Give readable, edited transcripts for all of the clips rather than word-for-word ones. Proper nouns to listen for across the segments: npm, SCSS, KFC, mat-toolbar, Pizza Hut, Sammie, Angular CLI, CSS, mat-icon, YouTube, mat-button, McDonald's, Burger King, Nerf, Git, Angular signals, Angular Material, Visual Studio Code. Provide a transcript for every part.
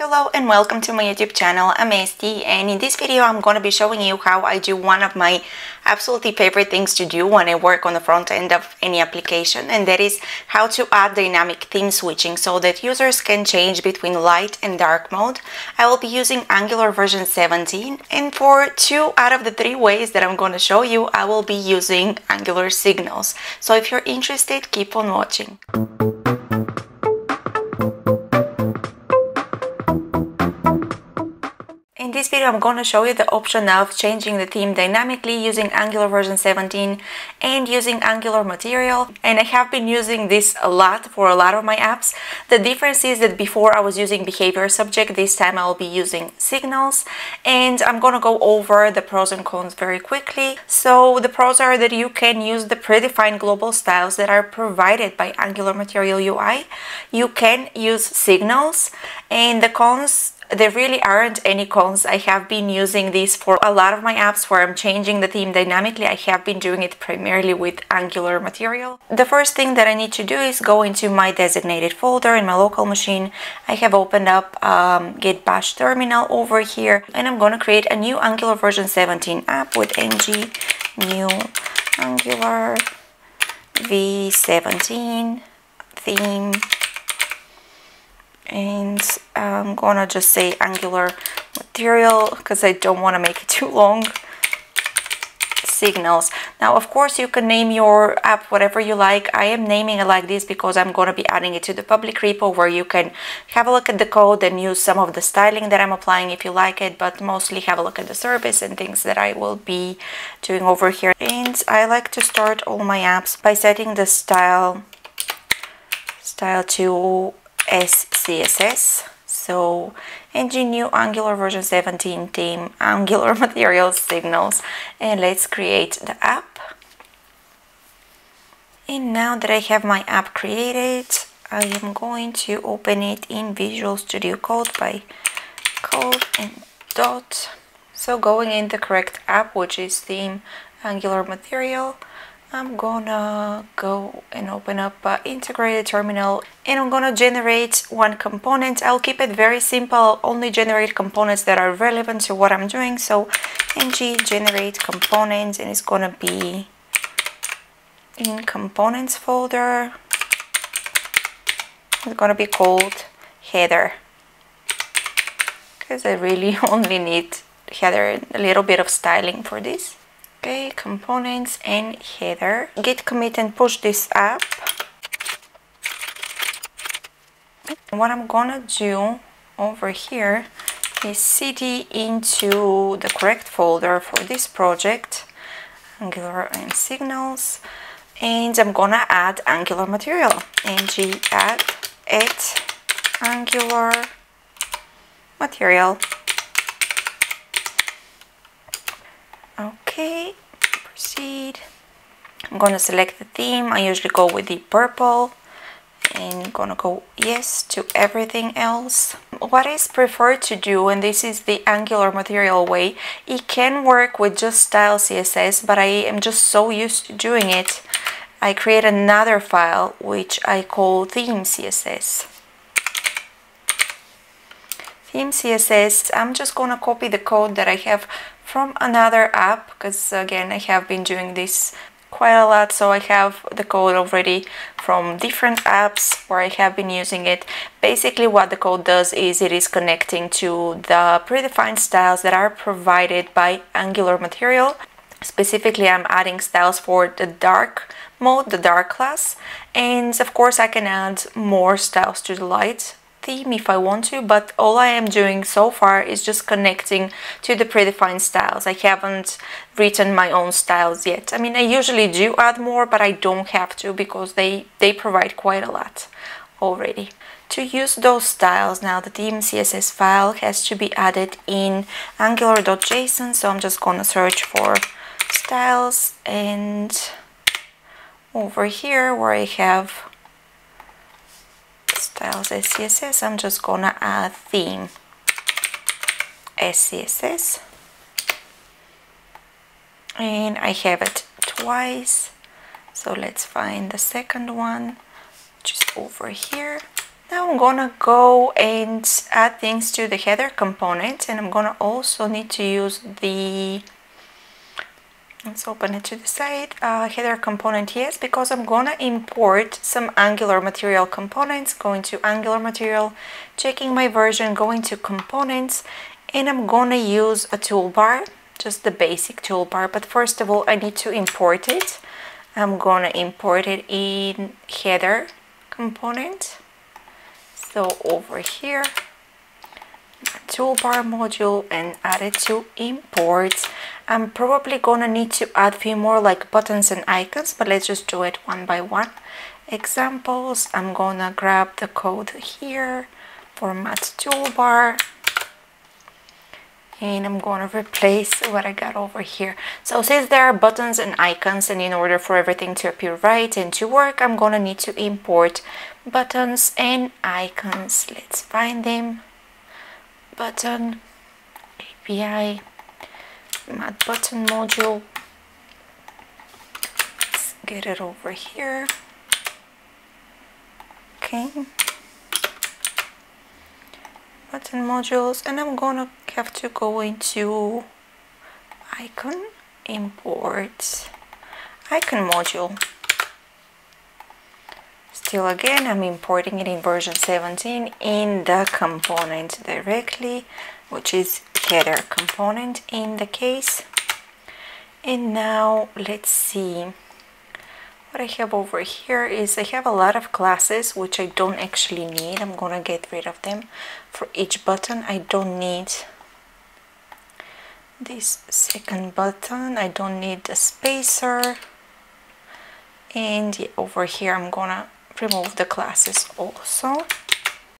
Hello and welcome to my YouTube channel. I'm Esti, and in this video I'm going to be showing you how I do one of my absolutely favorite things to do when I work on the front end of any application, and that is how to add dynamic theme switching so that users can change between light and dark mode. I will be using Angular version 17, and for 2 out of the 3 ways that I'm going to show you, I will be using Angular signals. So if you're interested, keep on watching. In this video, I'm going to show you the option of changing the theme dynamically using Angular version 17 and using Angular Material. And I have been using this a lot for a lot of my apps. The difference is that before I was using behavior subject, this time I'll be using signals. And I'm going to go over the pros and cons very quickly. So the pros are that you can use the predefined global styles that are provided by Angular Material UI. You can use signals. And the cons, there really aren't any cons. I have been using these for a lot of my apps where I'm changing the theme dynamically. I have been doing it primarily with Angular Material. The first thing that I need to do is go into my designated folder in my local machine. I have opened up Git bash terminal over here, and I'm going to create a new Angular version 17 app with ng new Angular v17 theme. And I'm gonna just say Angular Material because I don't want to make it too long. Signals. Now, of course, you can name your app whatever you like. I am naming it like this because I'm going to be adding it to the public repo where you can have a look at the code and use some of the styling that I'm applying if you like it, but mostly have a look at the service and things that I will be doing over here. And I like to start all my apps by setting the style to SCSS. So ng new Angular version 17 theme Angular Material signals, and let's create the app. And now that I have my app created, I am going to open it in Visual Studio Code by code and dot. So going in the correct app, which is theme Angular Material, I'm gonna go and open up an integrated terminal, and I'm gonna generate one component. I'll keep it very simple, I'll only generate components that are relevant to what I'm doing. So ng generate components, and it's gonna be in components folder. It's gonna be called header because I really only need header and a little bit of styling for this. Okay, components and header. Git commit and push this app. What I'm gonna do over here is cd into the correct folder for this project, Angular and signals, and I'm gonna add Angular Material. ng add Angular Material. Okay, proceed. I'm gonna select the theme. I usually go with the purple, and gonna go yes to everything else. What is preferred to do, and this is the Angular Material way, it can work with just style CSS, but I am just so used to doing it, I create another file which I call theme CSS. Theme CSS, I'm just gonna copy the code that I have from another app because again I have been doing this quite a lot, so I have the code already from different apps where I have been using it. Basically what the code does is it is connecting to the predefined styles that are provided by Angular Material. Specifically, I'm adding styles for the dark mode, the dark class, and of course I can add more styles to the light theme if I want to, but all I am doing so far is just connecting to the predefined styles. I haven't written my own styles yet. I mean, I usually do add more, but I don't have to because they provide quite a lot already. To use those styles, now the theme CSS file has to be added in angular.json, so I'm just gonna search for styles, and over here where I have styles SCSS, I'm just gonna add theme SCSS, and I have it twice, so let's find the second one, which is over here. Now I'm gonna go and add things to the header component, and I'm gonna also need to use the, let's open it to the side, header component, yes, because I'm gonna import some Angular Material components, going to Angular Material, checking my version, going to components, and I'm gonna use a toolbar, just the basic toolbar, but first of all I need to import it. I'm gonna import it in header component. So over here, toolbar module, and add it to imports. I'm probably gonna need to add a few more like buttons and icons, but let's just do it one by one. Examples, I'm gonna grab the code here for mat-toolbar, and I'm gonna replace what I got over here. So since there are buttons and icons, and in order for everything to appear right and to work, I'm gonna need to import buttons and icons. Let's find them. Button API mat-button module. Let's get it over here. Okay. Button modules, and I'm gonna have to go into icon, import icon module. Still again, I'm importing it in version 17 in the component directly, which is header component in the case. And now let's see. What I have over here is I have a lot of classes which I don't actually need. I'm gonna get rid of them. For each button, I don't need this second button. I don't need a spacer. And over here, I'm gonna remove the classes also. I'm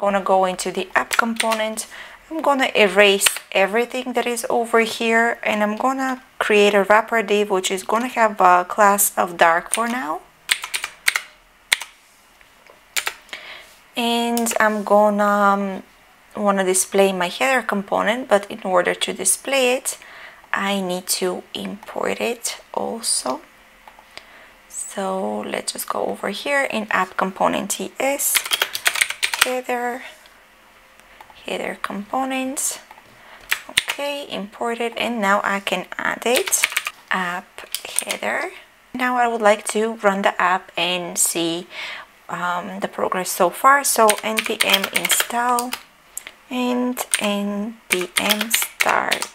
gonna go into the app component. I'm gonna erase everything that is over here, and I'm gonna create a wrapper div which is gonna have a class of dark for now, and I'm gonna wanna display my header component, but in order to display it I need to import it also. So let's just go over here in app component TS header components. Okay, imported, and now I can add it, app header. Now I would like to run the app and see the progress so far. So npm install and npm start.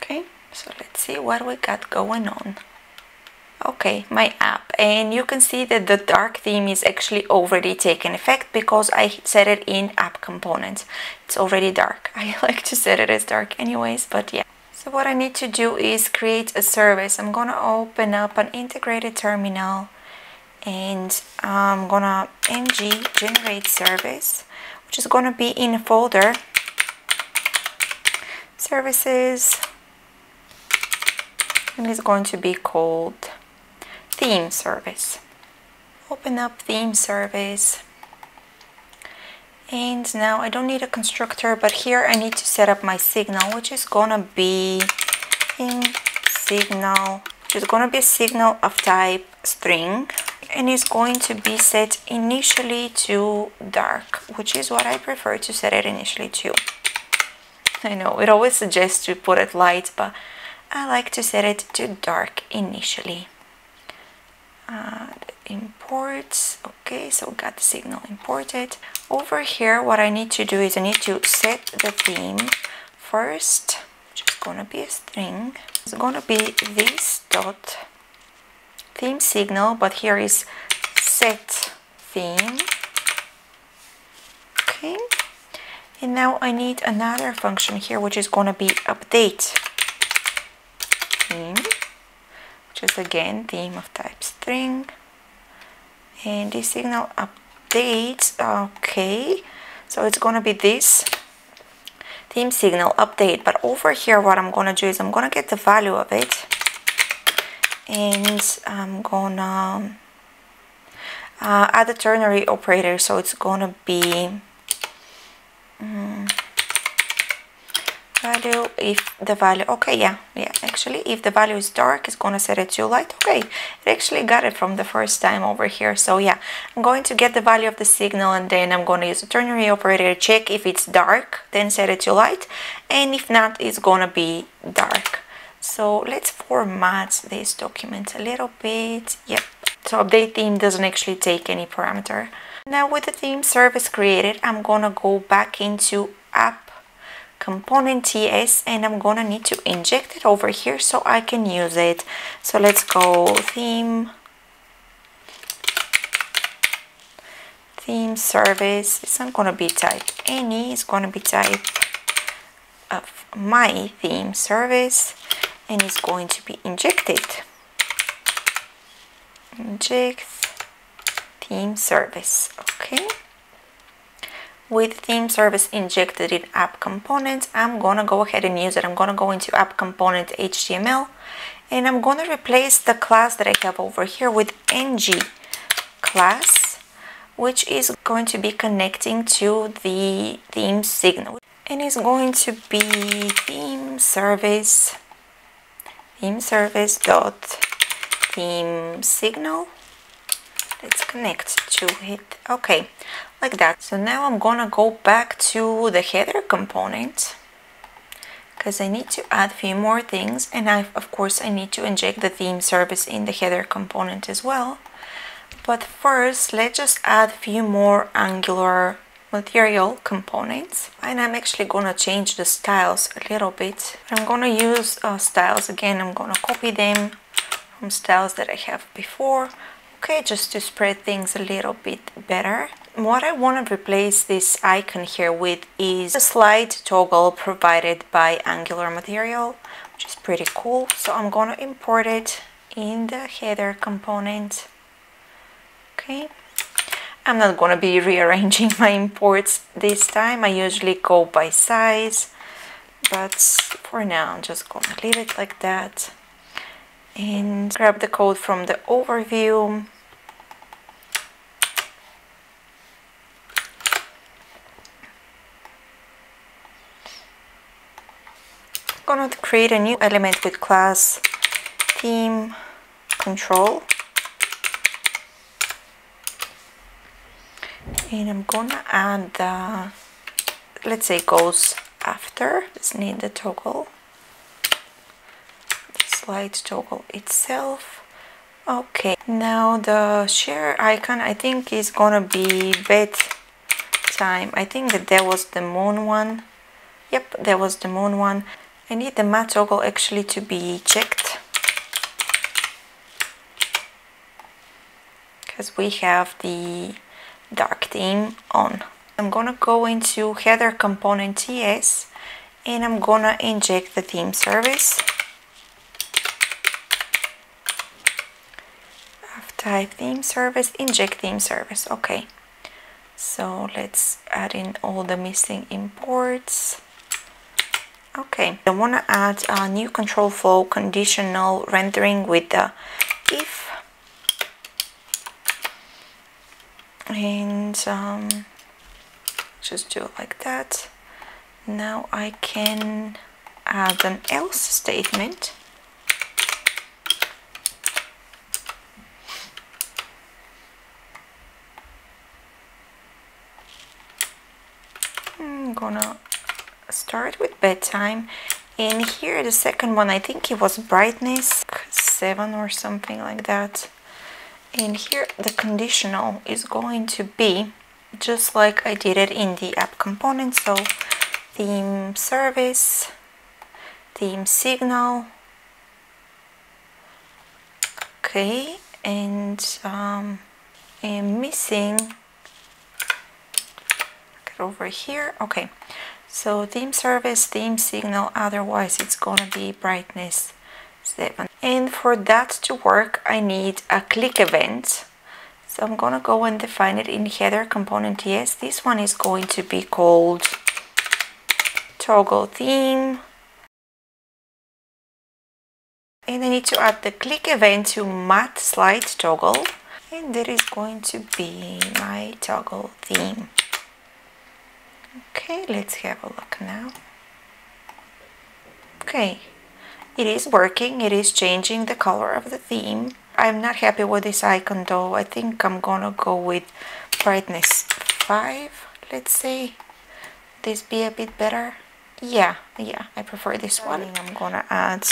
Okay, so let's see what we got going on. Okay, my app, and you can see that the dark theme is actually already taken effect because I set it in app components. It's already dark. I like to set it as dark anyways, but yeah. So what I need to do is create a service. I'm gonna open up an integrated terminal, and I'm gonna ng generate service, which is gonna be in a folder services, and it's going to be called theme service. Open up theme service, and now I don't need a constructor, but here I need to set up my signal, which is gonna be theme signal, which is gonna be a signal of type string, and it's going to be set initially to dark, which is what I prefer to set it initially to. I know it always suggests to put it light, but I like to set it to dark initially. Imports. Okay, so we got the signal imported. Over here, what I need to do is I need to set the theme first, which is gonna be a string. It's gonna be this dot theme signal, but here is set theme. Okay, and now I need another function here, which is gonna be update theme, which is again theme of type string, and this signal updates. Okay, so it's gonna be this theme signal update, but over here what I'm gonna do is I'm gonna get the value of it, and I'm gonna add a ternary operator, so it's gonna be value if the value, okay, yeah, actually if the value is dark, it's gonna set it to light. Okay, it actually got it from the first time over here. So yeah, I'm going to get the value of the signal and then I'm gonna use a ternary operator to check if it's dark, then set it to light, and if not, it's gonna be dark. So let's format this document a little bit. Yep, so update theme doesn't actually take any parameter. Now with the theme service created, I'm gonna go back into app component TS and I'm gonna need to inject it over here so I can use it. So let's go theme service. It's not gonna be type any, it's gonna be type of my theme service and it's going to be injected. Inject theme service. Okay, with theme service injected in app component, I'm gonna go ahead and use it. I'm gonna go into app component HTML and I'm gonna replace the class that I have over here with ng class, which is going to be connecting to the theme signal and it's going to be theme service dot theme signal. Let's connect to it. Okay, like that. So now I'm gonna go back to the header component because I need to add a few more things, and of course I need to inject the theme service in the header component as well. But first, let's just add a few more Angular Material components, and I'm actually gonna change the styles a little bit. I'm gonna use styles again. I'm gonna copy them from styles that I have before. Okay, just to spread things a little bit better. What I want to replace this icon here with is the slide toggle provided by Angular Material, which is pretty cool. So I'm going to import it in the header component. Okay, I'm not going to be rearranging my imports this time. I usually go by size, but for now I'm just going to leave it like that and grab the code from the overview. I'm going to create a new element with class theme control and I'm gonna add the, let's say, goes after. Just need the toggle, the slide toggle itself. Okay, now the share icon, I think, is gonna be bedtime. I think that was the moon one. Yep, that was the moon one. I need the mat toggle actually to be checked because we have the dark theme on. I'm gonna go into header component TS and I'm gonna inject the theme service. Type theme service, inject theme service. Okay, so let's add in all the missing imports. Okay, I want to add a new control flow conditional rendering with the if, and just do it like that. Now I can add an else statement. I'm gonna start with bedtime, and here the second one, I think it was brightness 7 or something like that, and here the conditional is going to be just like I did it in the app component. So theme service, theme signal. Okay, and I'm missing over here. Okay, so theme service, theme signal, otherwise it's gonna be brightness 7. And for that to work, I need a click event. So I'm gonna go and define it in header component. Yes, this one is going to be called toggle theme, and I need to add the click event to mat-slide-toggle, and that is going to be my toggle theme. Okay, let's have a look now. Okay, it is working, it is changing the color of the theme. I'm not happy with this icon though. I think I'm gonna go with brightness 5, let's say. This be a bit better. Yeah, I prefer this one. I'm gonna add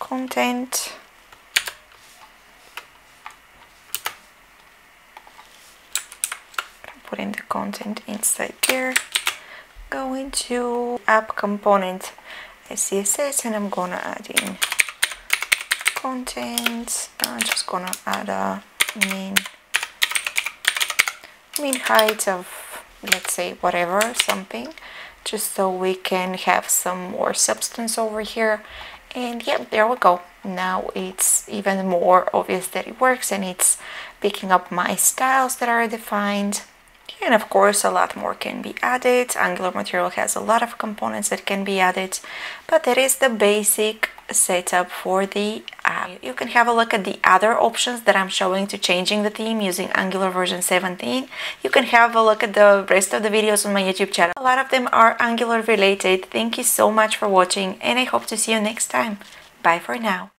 content. Put in the content inside there. Go into app component SCSS and I'm gonna add in content. I'm just gonna add a mean height of, let's say, whatever, something, just so we can have some more substance over here. And yeah, there we go. Now it's even more obvious that it works and it's picking up my styles that are defined. And of course, a lot more can be added. Angular Material has a lot of components that can be added, but that is the basic setup for the app. You can have a look at the other options that I'm showing to changing the theme using Angular version 17. You can have a look at the rest of the videos on my YouTube channel. A lot of them are Angular related. Thank you so much for watching and I hope to see you next time. Bye for now.